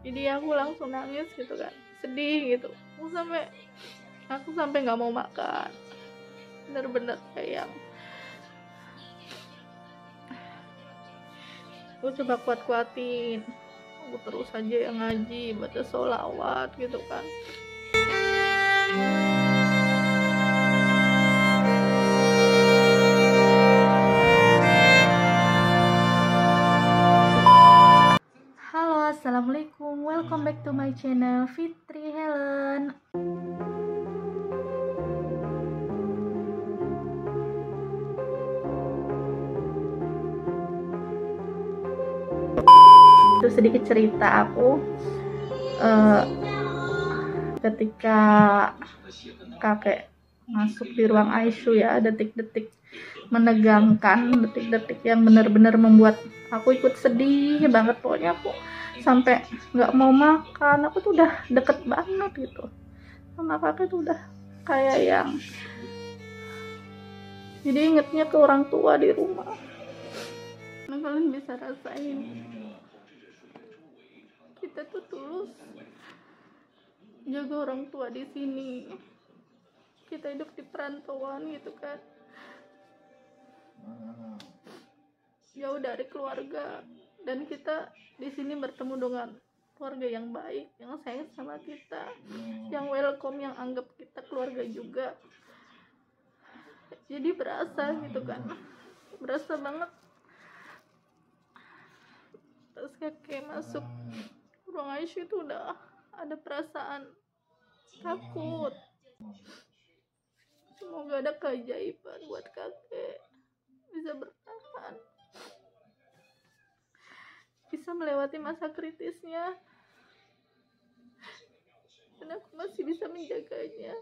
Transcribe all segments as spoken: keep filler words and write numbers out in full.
jadi aku langsung nangis gitu kan, sedih gitu. Aku sampai aku sampai nggak mau makan, bener-bener kayak aku coba kuat-kuatin, aku terus aja yang ngaji, baca sholawat gitu kan. Halo, assalamualaikum, welcome back to my channel Fitri Helen. Itu sedikit cerita aku uh, ketika kakek masuk di ruang I C U ya, detik-detik menegangkan, detik-detik yang benar-benar membuat aku ikut sedih banget. Pokoknya aku sampai nggak mau makan, aku tuh udah deket banget gitu sama kakek tuh, udah kayak yang jadi ingetnya ke orang tua di rumah. Nah, kalian bisa rasain, kita tuh tulus jaga orang tua di sini. Kita hidup di perantauan gitu kan, jauh dari keluarga, dan kita di sini bertemu dengan keluarga yang baik, yang sayang sama kita, yang welcome, yang anggap kita keluarga juga. Jadi berasa gitu kan, berasa banget. Terus kakek masuk ruang I C U itu udah ada perasaan takut. Semoga ada keajaiban buat kakek, bisa bertahan, bisa melewati masa kritisnya, dan aku masih bisa menjaganya.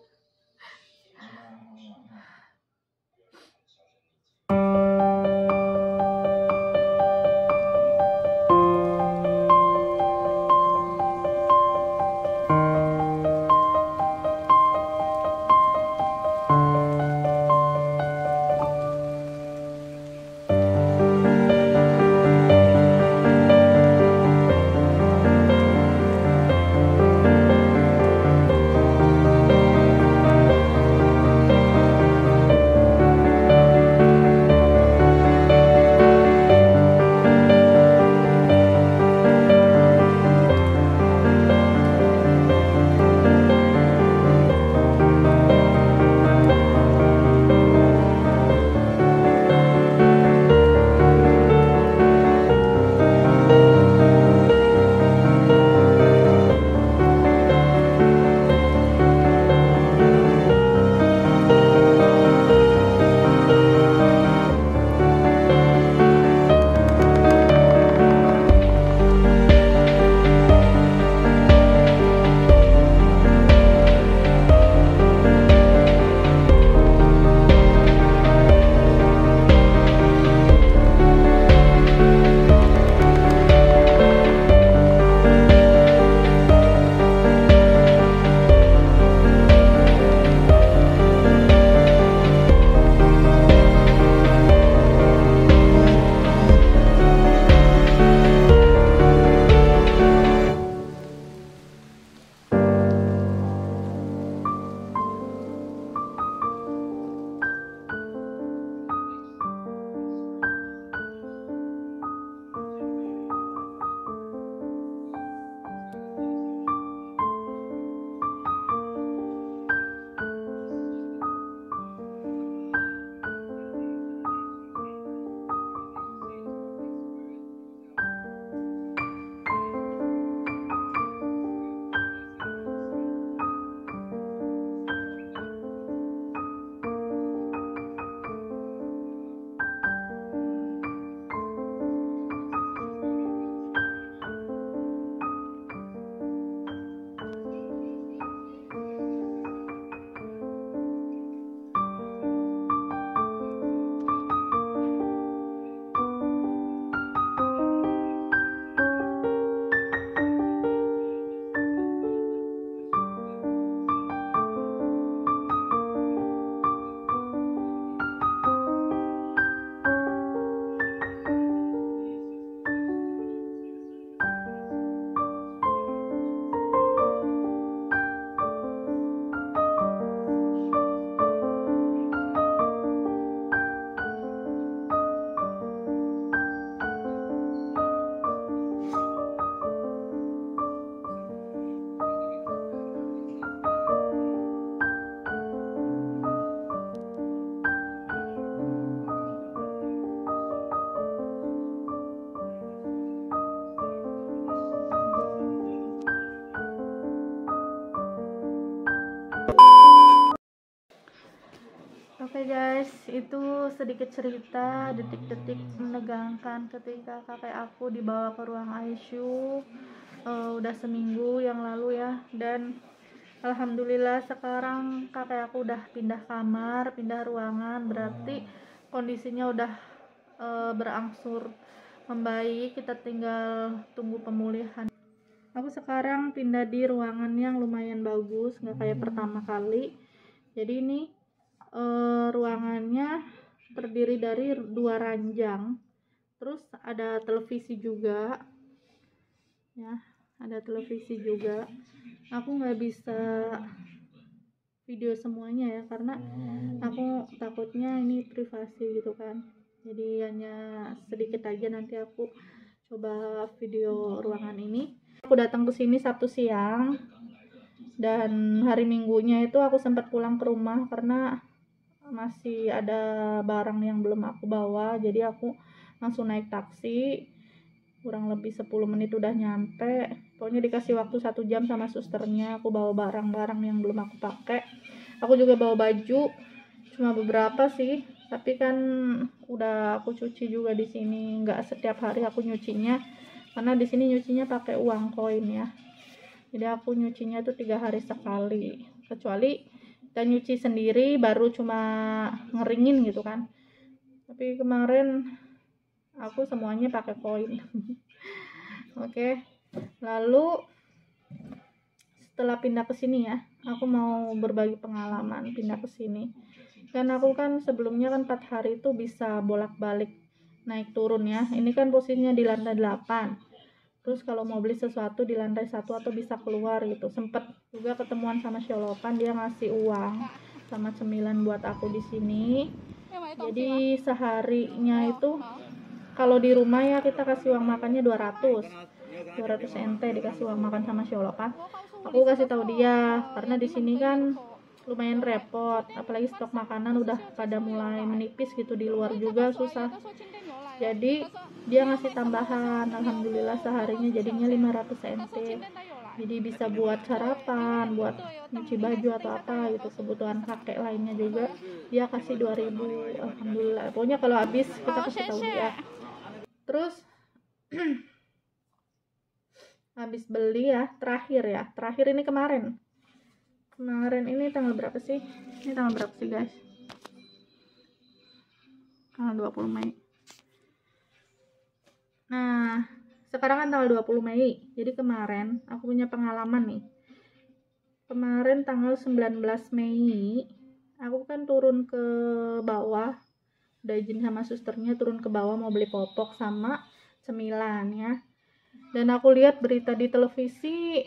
Oke okay guys, itu sedikit cerita detik-detik menegangkan ketika kakek aku dibawa ke ruang I C U uh, udah seminggu yang lalu ya. Dan alhamdulillah sekarang kakek aku udah pindah kamar, pindah ruangan, berarti kondisinya udah uh, berangsur membaik. Kita tinggal tunggu pemulihan. Aku sekarang pindah di ruangan yang lumayan bagus, nggak kayak pertama kali. Jadi ini Uh, ruangannya terdiri dari dua ranjang, terus ada televisi juga ya, ada televisi juga. Aku nggak bisa video semuanya ya, karena aku takutnya ini privasi gitu kan, jadi hanya sedikit aja. Nanti aku coba video ruangan ini. Aku datang ke sini Sabtu siang, dan hari Minggunya itu aku sempat pulang ke rumah karena masih ada barang yang belum aku bawa. Jadi aku langsung naik taksi, kurang lebih sepuluh menit udah nyampe. Pokoknya dikasih waktu satu jam sama susternya. Aku bawa barang-barang yang belum aku pakai. Aku juga bawa baju, cuma beberapa sih, tapi kan udah aku cuci juga di sini. Nggak setiap hari aku nyucinya, karena di sini nyucinya pakai uang koin ya. Jadi aku nyucinya itu tiga hari sekali, kecuali kita nyuci sendiri baru cuma ngeringin gitu kan. Tapi kemarin aku semuanya pakai koin. Oke, lalu setelah pindah ke sini ya, aku mau berbagi pengalaman pindah ke sini. Dan aku kan sebelumnya kan empat hari itu bisa bolak-balik naik turun ya. Ini kan posisinya di lantai delapan. Terus kalau mau beli sesuatu di lantai satu atau bisa keluar gitu. Sempet juga ketemuan sama Syolopan, dia ngasih uang sama cemilan buat aku di sini. Jadi seharinya itu kalau di rumah ya kita kasih uang makannya dua ratus N T dikasih uang makan sama Syolopan. Aku kasih tahu dia karena di sini kan lumayan repot, apalagi stok makanan udah pada mulai menipis gitu, di luar juga susah. Jadi dia ngasih tambahan, alhamdulillah seharinya jadinya lima ratus N T. Jadi bisa buat sarapan, buat nyuci baju atau apa gitu, kebutuhan kakek lainnya juga. Dia kasih dua ribu, alhamdulillah. Pokoknya kalau habis kita kasih tahu dia. Terus habis beli ya, terakhir ya. Terakhir ini kemarin. Kemarin ini tanggal berapa sih? Ini tanggal berapa sih, guys? Tanggal dua puluh Mei. Nah, sekarang kan tanggal dua puluh Mei. Jadi kemarin aku punya pengalaman nih. Kemarin tanggal sembilan belas Mei aku kan turun ke bawah, udah izin sama susternya turun ke bawah mau beli popok sama cemilan ya. Dan aku lihat berita di televisi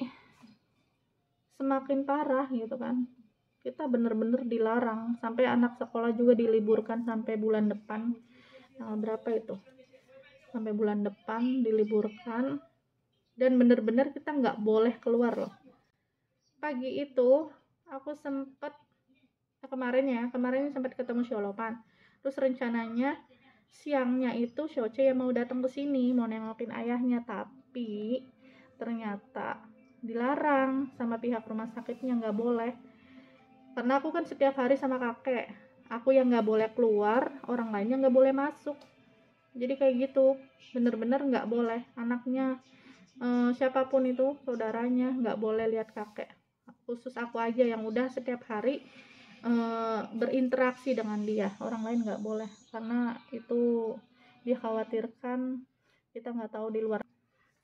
semakin parah gitu kan. Kita bener-bener dilarang, sampai anak sekolah juga diliburkan sampai bulan depan. Tanggal berapa itu? Sampai bulan depan diliburkan, dan bener-bener kita nggak boleh keluar loh. Pagi itu aku sempet nah kemarin ya kemarin sempat ketemu Syolopan. Terus rencananya siangnya itu Shochi yang mau datang ke sini mau nengokin ayahnya, tapi ternyata dilarang sama pihak rumah sakitnya, nggak boleh. Karena aku kan setiap hari sama kakek, aku yang nggak boleh keluar, orang lainnya nggak boleh masuk. Jadi kayak gitu, bener-bener nggak boleh. Anaknya eh, siapapun itu, saudaranya nggak boleh lihat kakek. Khusus aku aja yang udah setiap hari eh, berinteraksi dengan dia. Orang lain nggak boleh, karena itu dikhawatirkan kita nggak tahu di luar.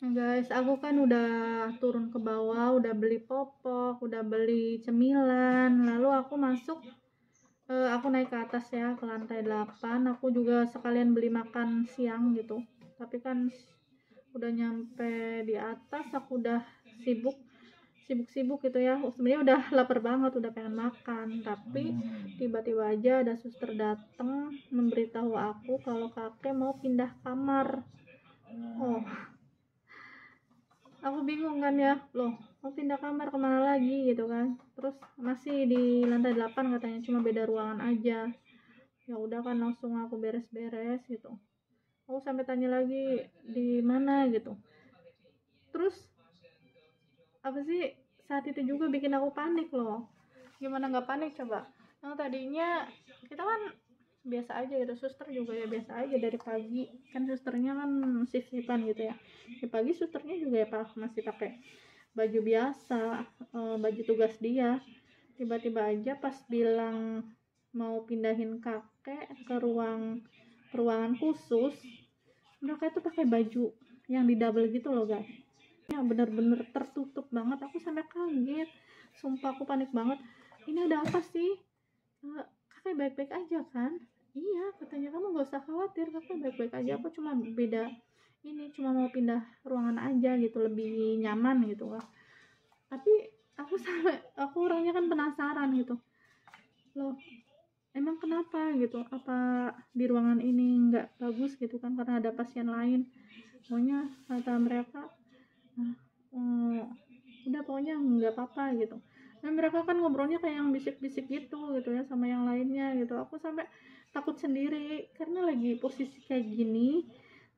Nah guys, aku kan udah turun ke bawah, udah beli popok, udah beli cemilan, lalu aku masuk. Uh, aku naik ke atas ya, ke lantai delapan. Aku juga sekalian beli makan siang gitu, tapi kan udah nyampe di atas aku udah sibuk sibuk-sibuk gitu ya. Sebenarnya udah lapar banget, udah pengen makan, tapi tiba-tiba aja ada suster datang memberitahu aku kalau kakek mau pindah kamar. Oh, aku bingung kan ya, loh mau pindah kamar kemana lagi gitu kan. Terus masih di lantai delapan katanya, cuma beda ruangan aja. Ya udah kan langsung aku beres-beres gitu. Aku sampai tanya lagi di mana gitu. Terus apa sih, saat itu juga bikin aku panik loh. Gimana nggak panik coba? Yang tadinya kita kan biasa aja gitu, suster juga ya biasa aja dari pagi, kan susternya kan shift-shiftan gitu ya, di pagi susternya juga ya pak masih pakai baju biasa, baju tugas dia. Tiba-tiba aja pas bilang mau pindahin kakek ke ruang ruangan khusus, mereka itu pakai baju yang di double gitu loh guys, yang bener-bener tertutup banget. Aku sampai kaget, sumpah aku panik banget, ini ada apa sih? Kakek baik-baik aja kan? Iya, katanya kamu gak usah khawatir, kakak baik-baik aja, aku cuma beda ini, cuma mau pindah ruangan aja gitu, lebih nyaman gitu lah. Tapi aku sampai, aku orangnya kan penasaran gitu loh, emang kenapa gitu, apa di ruangan ini nggak bagus gitu kan, karena ada pasien lain. Pokoknya kata mereka nah, mm, udah pokoknya nggak apa-apa gitu. Dan mereka kan ngobrolnya kayak yang bisik-bisik gitu gitu ya sama yang lainnya gitu. Aku sampai takut sendiri karena lagi posisi kayak gini,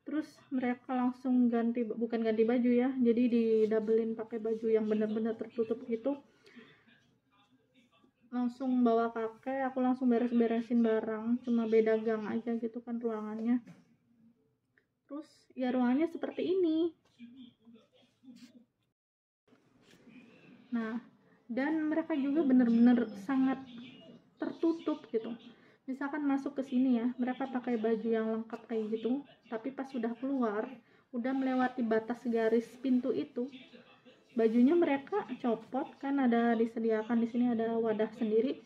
terus mereka langsung ganti, bukan ganti baju ya, jadi didabelin pakai baju yang benar-benar tertutup gitu. Langsung bawa kakek, aku langsung beres-beresin barang, cuma beda gang aja gitu kan ruangannya. Terus ya ruangannya seperti ini. Nah, dan mereka juga benar-benar sangat tertutup gitu. Misalkan masuk ke sini ya, mereka pakai baju yang lengkap kayak gitu, tapi pas sudah keluar, udah melewati batas garis pintu itu, bajunya mereka copot. Kan ada disediakan di sini ada wadah sendiri.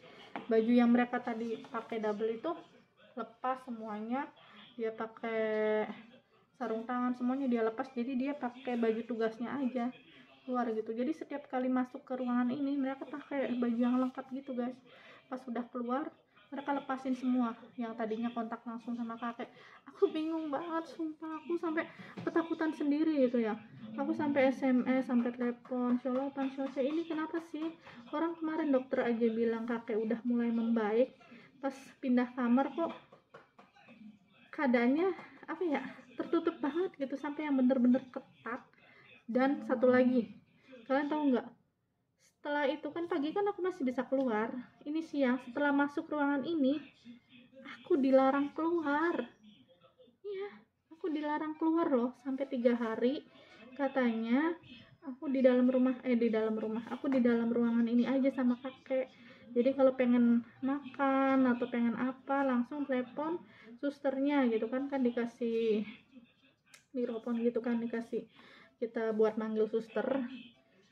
Baju yang mereka tadi pakai double itu lepas semuanya. Dia pakai sarung tangan semuanya dia lepas, jadi dia pakai baju tugasnya aja keluar gitu. Jadi setiap kali masuk ke ruangan ini mereka pakai baju yang lengkap gitu guys. Pas sudah keluar mereka lepasin semua yang tadinya kontak langsung sama kakek. Aku bingung banget sumpah, aku sampai ketakutan sendiri gitu ya. Aku sampai S M S, sampai telepon Syolopan, Shochi, ini kenapa sih? Orang kemarin dokter aja bilang kakek udah mulai membaik, pas pindah kamar kok keadaannya apa ya, tertutup banget gitu, sampai yang bener-bener ketat. Dan satu lagi, kalian tahu nggak, setelah itu kan pagi kan aku masih bisa keluar, ini siang setelah masuk ruangan ini aku dilarang keluar. Iya, aku dilarang keluar loh sampai tiga hari, katanya aku di dalam rumah eh di dalam rumah aku di dalam ruangan ini aja sama kakek. Jadi kalau pengen makan atau pengen apa langsung telepon susternya gitu kan, kan dikasih mikrofon gitu kan, dikasih kita buat manggil suster,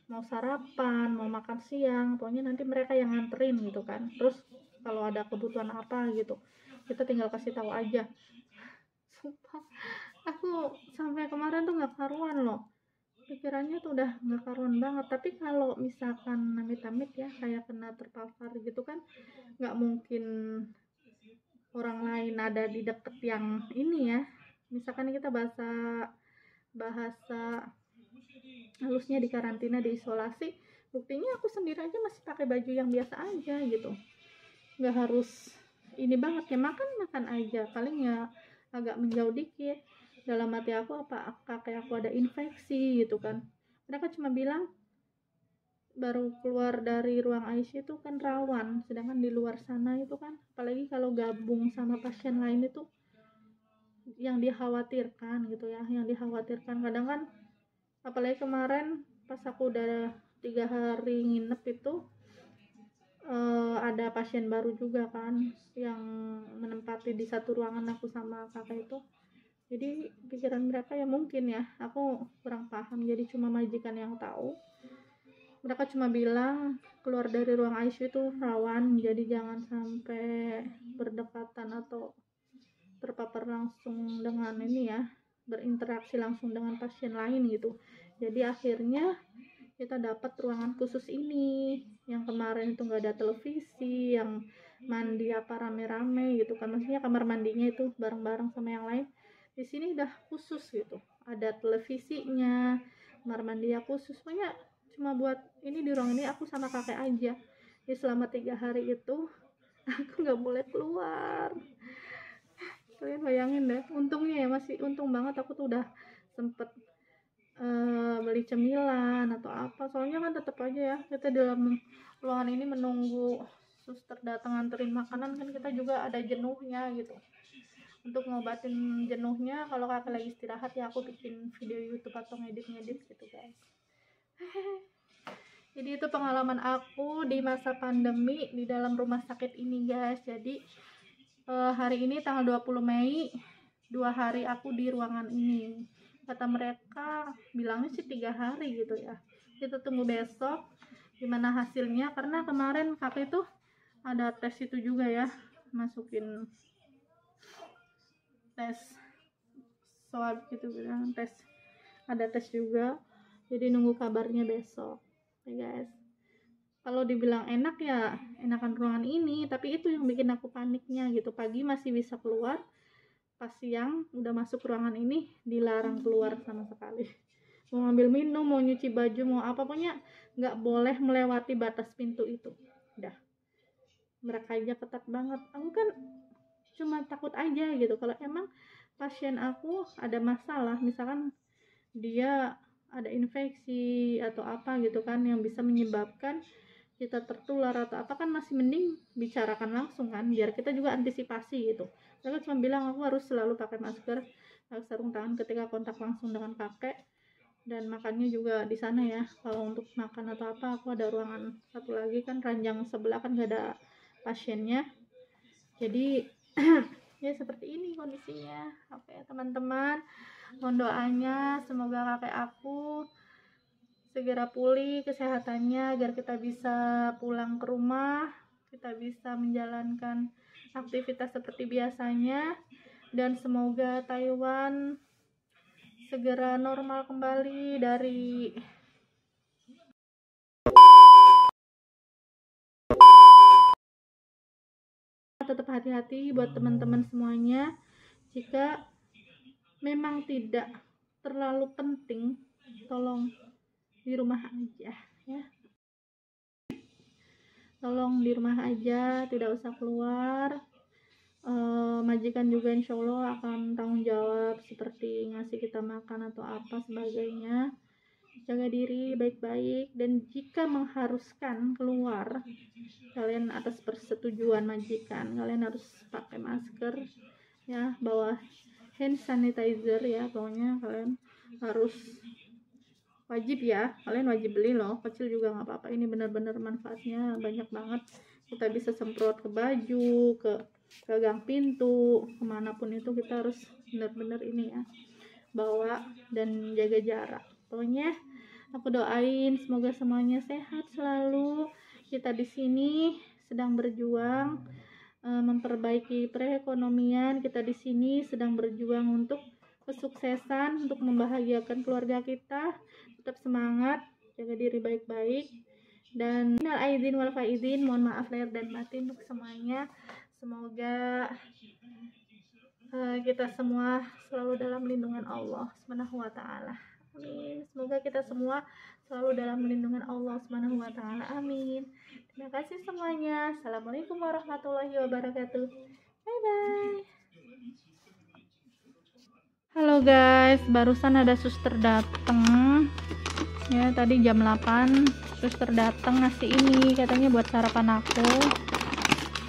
mau sarapan, mau makan siang, pokoknya nanti mereka yang nganterin gitu kan. Terus kalau ada kebutuhan apa gitu, kita tinggal kasih tahu aja. Sumpah, aku sampai kemarin tuh nggak karuan loh, pikirannya tuh udah nggak karuan banget. Tapi kalau misalkan amit-amit ya, kayak kena terpapar gitu kan, nggak mungkin orang lain ada di deket yang ini ya. Misalkan kita bahasa bahasa halusnya di karantina, di isolasi, buktinya aku sendiri aja masih pakai baju yang biasa aja gitu, nggak harus ini banget ya, makan makan aja, paling ya agak menjauh dikit. Dalam hati aku, apa kakek aku ada infeksi gitu kan. Mereka cuma bilang baru keluar dari ruang I C U itu kan rawan, sedangkan di luar sana itu kan apalagi kalau gabung sama pasien lain itu yang dikhawatirkan gitu ya, yang dikhawatirkan. Kadang kan apalagi kemarin pas aku udah tiga hari nginep itu uh, ada pasien baru juga kan yang menempati di satu ruangan aku sama kakak itu. Jadi pikiran mereka ya mungkin ya, aku kurang paham, jadi cuma majikan yang tahu. Mereka cuma bilang keluar dari ruang I C U itu rawan, jadi jangan sampai berdekatan atau terpapar langsung dengan ini ya, berinteraksi langsung dengan pasien lain gitu. Jadi akhirnya kita dapat ruangan khusus ini, yang kemarin itu nggak ada televisi, yang mandi apa rame-rame gitu kan, maksudnya kamar mandinya itu bareng-bareng sama yang lain. Di sini udah khusus gitu, ada televisinya, kamar mandi khusus, pokoknya cuma buat ini. Di ruang ini aku sama kakek aja. Jadi selama tiga hari itu aku nggak boleh keluar. Kalian bayangin deh, untungnya ya, masih untung banget aku tuh udah sempet uh, beli cemilan atau apa, soalnya kan tetap aja ya kita dalam ruangan ini menunggu suster datang nganterin makanan kan kita juga ada jenuhnya gitu. Untuk ngobatin jenuhnya kalau kakak lagi istirahat ya aku bikin video YouTube atau ngedit-ngedit gitu guys. Jadi itu pengalaman aku di masa pandemi di dalam rumah sakit ini guys. Jadi eh, hari ini tanggal dua puluh Mei, dua hari aku di ruangan ini. Kata mereka bilangnya sih tiga hari gitu ya. Kita tunggu besok gimana hasilnya, karena kemarin kakek tuh ada tes itu juga ya, masukin tes swab gitu, bilang tes, ada tes juga. Jadi nunggu kabarnya besok ya guys. Kalau dibilang enak ya enakan ruangan ini, tapi itu yang bikin aku paniknya gitu. Pagi masih bisa keluar, pas siang udah masuk ruangan ini dilarang keluar sama sekali. Mau ngambil minum, mau nyuci baju, mau apa, pokoknya nggak boleh melewati batas pintu itu. Udah, mereka aja ketat banget. Aku kan cuma takut aja gitu. Kalau emang pasien aku ada masalah, misalkan dia ada infeksi atau apa gitu kan, yang bisa menyebabkan kita tertular atau apa kan, masih mending bicarakan langsung kan, biar kita juga antisipasi gitu. Mereka cuma bilang aku harus selalu pakai masker, pakai sarung tangan ketika kontak langsung dengan kakek. Dan makannya juga di sana ya, kalau untuk makan atau apa. Aku ada ruangan satu lagi kan, ranjang sebelah kan gak ada pasiennya. Jadi ya seperti ini kondisinya. Oke teman-teman, mohon doanya semoga kakek aku segera pulih kesehatannya, agar kita bisa pulang ke rumah, kita bisa menjalankan aktivitas seperti biasanya. Dan semoga Taiwan segera normal kembali dari tetap hati-hati buat teman-teman semuanya. Jika memang tidak terlalu penting, tolong di rumah aja ya. Tolong di rumah aja, tidak usah keluar. Uh, majikan juga insya Allah akan tanggung jawab, seperti ngasih kita makan atau apa sebagainya. Jaga diri baik-baik, dan jika mengharuskan keluar, kalian atas persetujuan majikan kalian harus pakai masker ya, bawa hand sanitizer ya, pokoknya kalian harus wajib ya, kalian wajib beli loh, kecil juga nggak apa-apa. Ini benar-benar manfaatnya banyak banget. Kita bisa semprot ke baju, ke ke gang pintu, kemanapun itu kita harus benar-benar ini ya, bawa dan jaga jarak. Pokoknya aku doain semoga semuanya sehat selalu. Kita di sini sedang berjuang e, memperbaiki perekonomian, kita di sini sedang berjuang untuk kesuksesan, untuk membahagiakan keluarga kita. Tetap semangat, jaga diri baik-baik, dan minal aidin wal faizin, mohon maaf lahir dan batin untuk semuanya. Semoga uh, kita semua selalu dalam lindungan Allah Subhanahu wa taala. Amin. Semoga kita semua selalu dalam lindungan Allah Subhanahu wa taala. Amin. Terima kasih semuanya. Assalamualaikum warahmatullahi wabarakatuh. Bye bye. Halo guys, barusan ada suster datang. Ya, tadi jam delapan suster datang ngasih ini, katanya buat sarapan aku.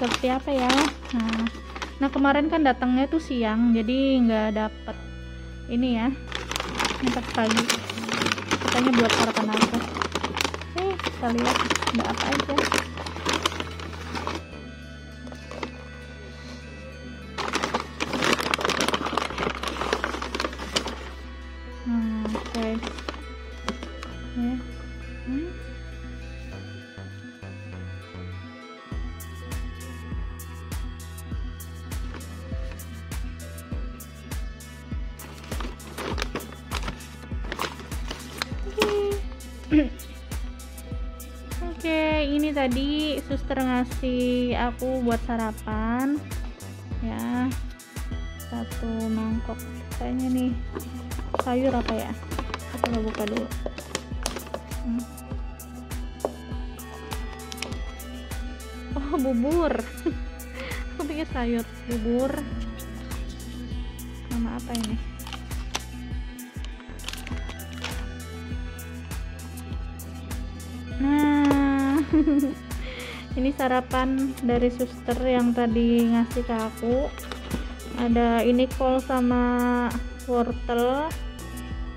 Seperti apa ya, nah, nah kemarin kan datangnya tuh siang, jadi nggak dapet ini ya, ntar pagi katanya buat sarapan aku. Eh, kita lihat ada apa aja. Nah, oke okay. Ya hmm. Oke, okay, ini tadi suster ngasih aku buat sarapan ya, satu mangkok kayaknya nih, sayur apa ya, kita buka dulu. hmm. Oh bubur, aku pikir sayur, bubur sama apa ini. Ini sarapan dari suster yang tadi ngasih ke aku. Ada ini kol sama wortel.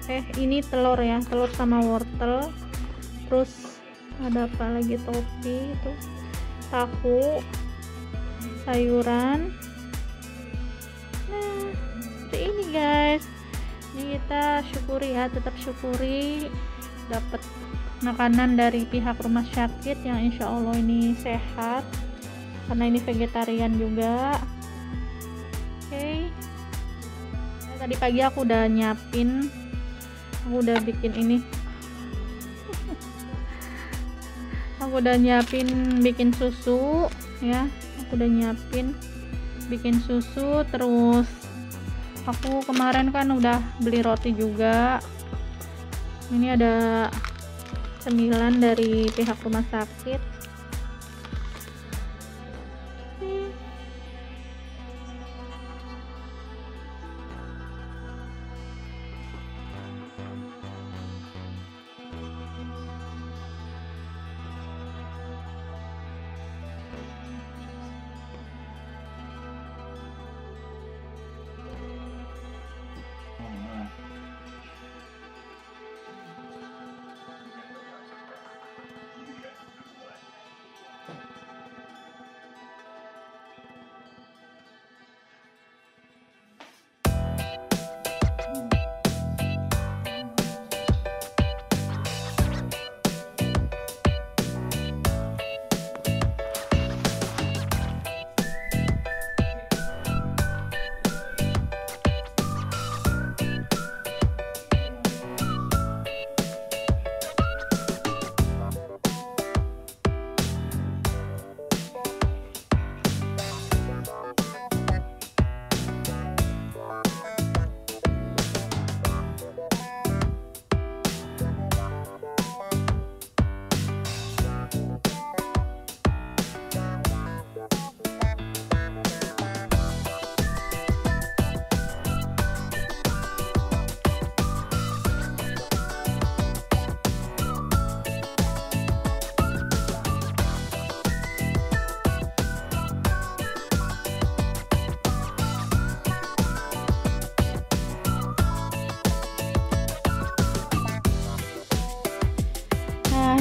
Eh ini telur ya, telur sama wortel. Terus ada apa lagi, topi itu, tahu, sayuran. Nah seperti ini guys. Ini kita syukuri ya, tetap syukuri dapat makanan dari pihak rumah sakit yang insya Allah ini sehat karena ini vegetarian juga. Oke okay. Nah, tadi pagi aku udah nyiapin, aku udah bikin ini aku udah nyiapin bikin susu ya, aku udah nyiapin bikin susu. Terus aku kemarin kan udah beli roti juga. Ini ada cemilan dari pihak rumah sakit.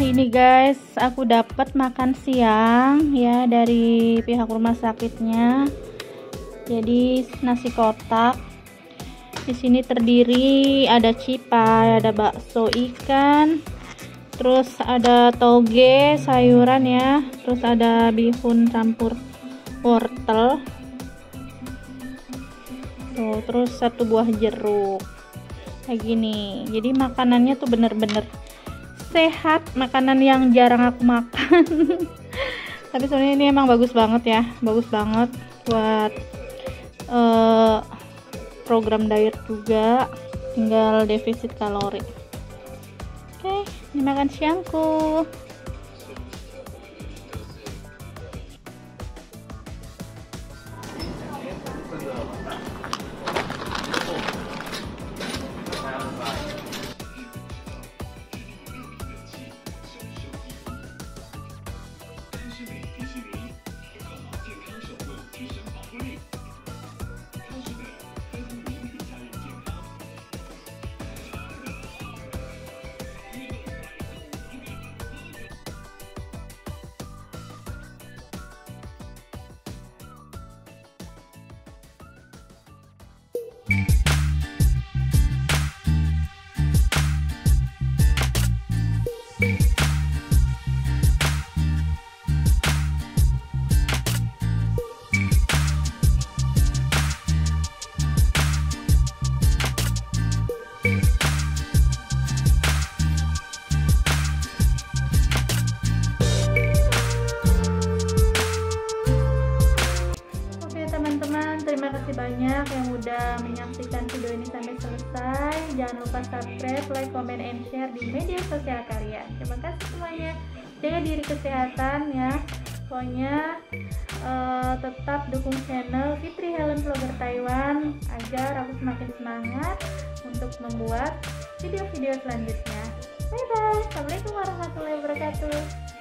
Ini guys, aku dapat makan siang ya dari pihak rumah sakitnya. Jadi nasi kotak. Di sini terdiri ada cipa, ada bakso ikan, terus ada toge sayuran ya, terus ada bihun campur wortel. Tuh, terus satu buah jeruk. Kayak gini. Jadi makanannya tuh bener-bener sehat, makanan yang jarang aku makan. Tapi sebenarnya ini emang bagus banget ya, bagus banget buat uh, program diet juga, tinggal defisit kalori. Oke, okay, ini makan siangku. Banyak yang udah menyaksikan video ini sampai selesai. Jangan lupa subscribe, like, comment, and share di media sosial kalian. Terima kasih semuanya. Jaga diri kesehatan ya. Pokoknya uh, tetap dukung channel Fitri Helen Vlogger Taiwan agar aku semakin semangat untuk membuat video-video selanjutnya. Bye bye. Assalamualaikum warahmatullahi wabarakatuh.